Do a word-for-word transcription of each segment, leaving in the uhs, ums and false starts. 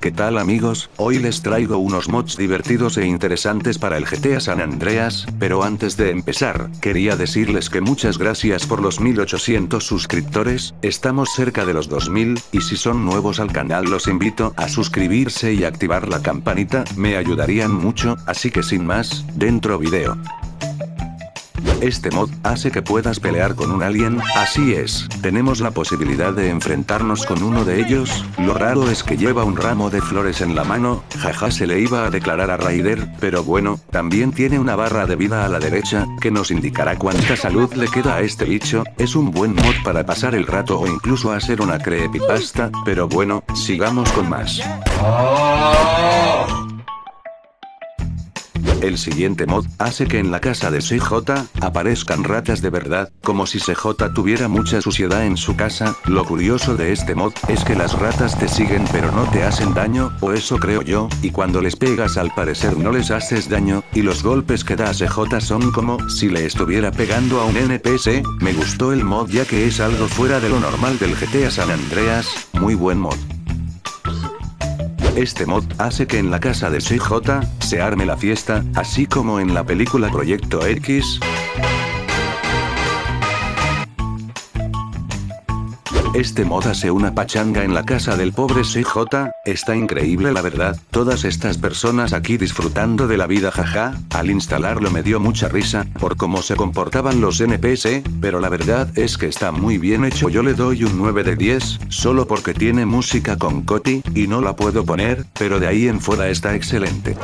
¿Qué tal amigos? Hoy les traigo unos mods divertidos e interesantes para el G T A San Andreas, pero antes de empezar, quería decirles que muchas gracias por los mil ochocientos suscriptores, estamos cerca de los dos mil, y si son nuevos al canal los invito a suscribirse y activar la campanita, me ayudarían mucho, así que sin más, dentro video. Este mod hace que puedas pelear con un alien, así es, tenemos la posibilidad de enfrentarnos con uno de ellos, lo raro es que lleva un ramo de flores en la mano, jaja se le iba a declarar a Ryder, pero bueno, también tiene una barra de vida a la derecha, que nos indicará cuánta salud le queda a este bicho, es un buen mod para pasar el rato o incluso hacer una creepypasta, pero bueno, sigamos con más. El siguiente mod hace que en la casa de C J aparezcan ratas de verdad, como si C J tuviera mucha suciedad en su casa, lo curioso de este mod es que las ratas te siguen pero no te hacen daño, o eso creo yo, y cuando les pegas al parecer no les haces daño, y los golpes que da C J son como si le estuviera pegando a un N P C, me gustó el mod ya que es algo fuera de lo normal del G T A San Andreas, muy buen mod. Este mod hace que en la casa de C J se arme la fiesta, así como en la película Proyecto X. Este mod hace una pachanga en la casa del pobre C J, está increíble la verdad, todas estas personas aquí disfrutando de la vida jaja, al instalarlo me dio mucha risa, por cómo se comportaban los N P C, pero la verdad es que está muy bien hecho, yo le doy un nueve de diez, solo porque tiene música con Coti, y no la puedo poner, pero de ahí en fuera está excelente.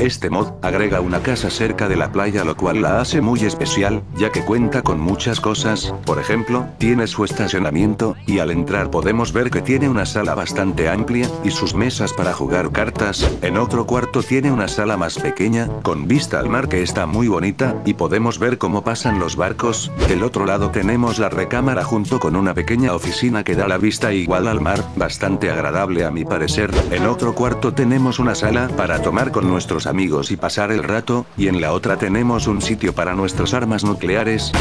Este mod agrega una casa cerca de la playa lo cual la hace muy especial, ya que cuenta con muchas cosas, por ejemplo, tiene su estacionamiento, y al entrar podemos ver que tiene una sala bastante amplia, y sus mesas para jugar cartas, en otro cuarto tiene una sala más pequeña, con vista al mar que está muy bonita, y podemos ver cómo pasan los barcos, del otro lado tenemos la recámara junto con una pequeña oficina que da la vista igual al mar, bastante agradable a mi parecer, en otro cuarto tenemos una sala para tomar con nuestros amigos amigos y pasar el rato, y en la otra tenemos un sitio para nuestras armas nucleares.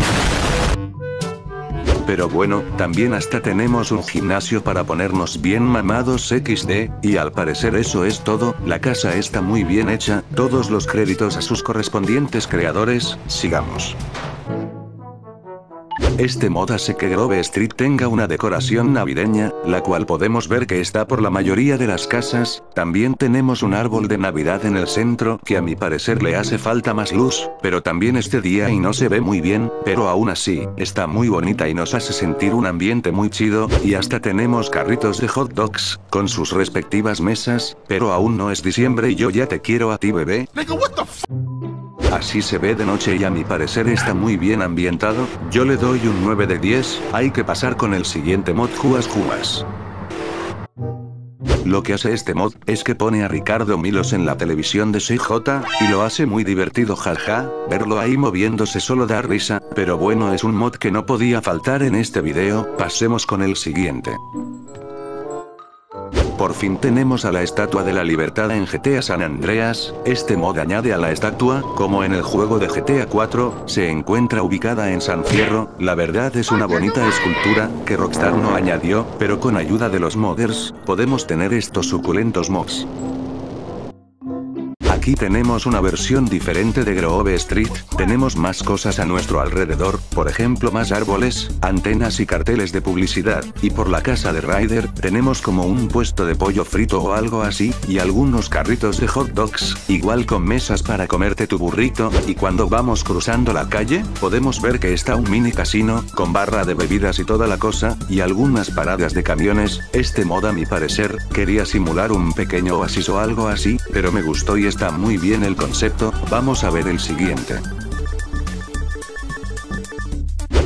Pero bueno, también hasta tenemos un gimnasio para ponernos bien mamados equis de, y al parecer eso es todo, la casa está muy bien hecha, todos los créditos a sus correspondientes creadores, sigamos. Este mod hace que Grove Street tenga una decoración navideña, la cual podemos ver que está por la mayoría de las casas, también tenemos un árbol de Navidad en el centro que a mi parecer le hace falta más luz, pero también este día y no se ve muy bien, pero aún así, está muy bonita y nos hace sentir un ambiente muy chido, y hasta tenemos carritos de hot dogs, con sus respectivas mesas, pero aún no es diciembre y yo ya te quiero a ti bebé. Así se ve de noche y a mi parecer está muy bien ambientado, yo le doy un nueve de diez, hay que pasar con el siguiente mod Jugas Jugas. Lo que hace este mod es que pone a Ricardo Milos en la televisión de C J, y lo hace muy divertido jaja, verlo ahí moviéndose solo da risa, pero bueno es un mod que no podía faltar en este video, pasemos con el siguiente. Por fin tenemos a la Estatua de la Libertad en G T A San Andreas, este mod añade a la estatua, como en el juego de G T A cuatro, se encuentra ubicada en San Fierro, la verdad es una bonita escultura, que Rockstar no añadió, pero con ayuda de los modders, podemos tener estos suculentos mobs. Aquí tenemos una versión diferente de Grove Street, tenemos más cosas a nuestro alrededor, por ejemplo más árboles, antenas y carteles de publicidad, y por la casa de Ryder, tenemos como un puesto de pollo frito o algo así, y algunos carritos de hot dogs, igual con mesas para comerte tu burrito, y cuando vamos cruzando la calle, podemos ver que está un mini casino, con barra de bebidas y toda la cosa, y algunas paradas de camiones, este mod a mi parecer, quería simular un pequeño oasis o algo así, pero me gustó y está muy bien el concepto, vamos a ver el siguiente.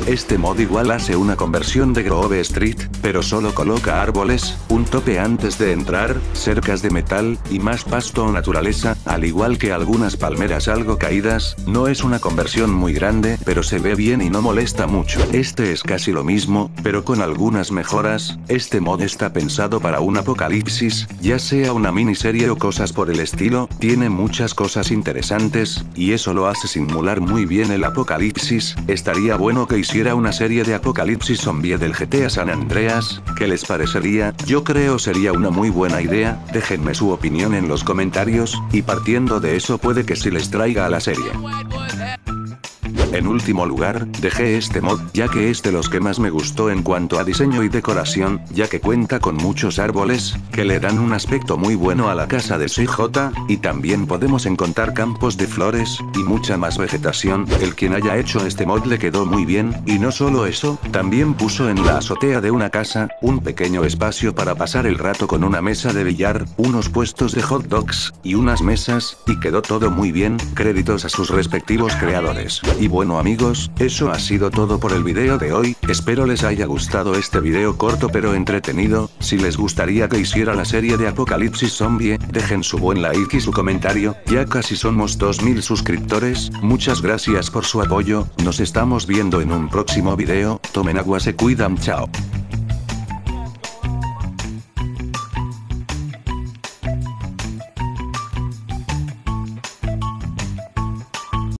Este mod igual hace una conversión de Grove Street, pero solo coloca árboles, un tope antes de entrar, cercas de metal, y más pasto o naturaleza, al igual que algunas palmeras algo caídas, no es una conversión muy grande, pero se ve bien y no molesta mucho. Este es casi lo mismo, pero con algunas mejoras, este mod está pensado para un apocalipsis, ya sea una miniserie o cosas por el estilo, tiene muchas cosas interesantes, y eso lo hace simular muy bien el apocalipsis, estaría bueno que hiciera hiciera una serie de apocalipsis zombie del G T A San Andreas, ¿qué les parecería? Yo creo sería una muy buena idea, déjenme su opinión en los comentarios, y partiendo de eso puede que sí les traiga a la serie. En último lugar, dejé este mod, ya que es de los que más me gustó en cuanto a diseño y decoración, ya que cuenta con muchos árboles, que le dan un aspecto muy bueno a la casa de C J, y también podemos encontrar campos de flores, y mucha más vegetación. El quien haya hecho este mod le quedó muy bien, y no solo eso, también puso en la azotea de una casa, un pequeño espacio para pasar el rato con una mesa de billar, unos puestos de hot dogs, y unas mesas, y quedó todo muy bien, créditos a sus respectivos creadores. Y bueno, Bueno amigos, eso ha sido todo por el video de hoy, espero les haya gustado este video corto pero entretenido. Si les gustaría que hiciera la serie de apocalipsis zombie, dejen su buen like y su comentario, ya casi somos dos mil suscriptores, muchas gracias por su apoyo, nos estamos viendo en un próximo video, tomen agua, se cuidan, chao.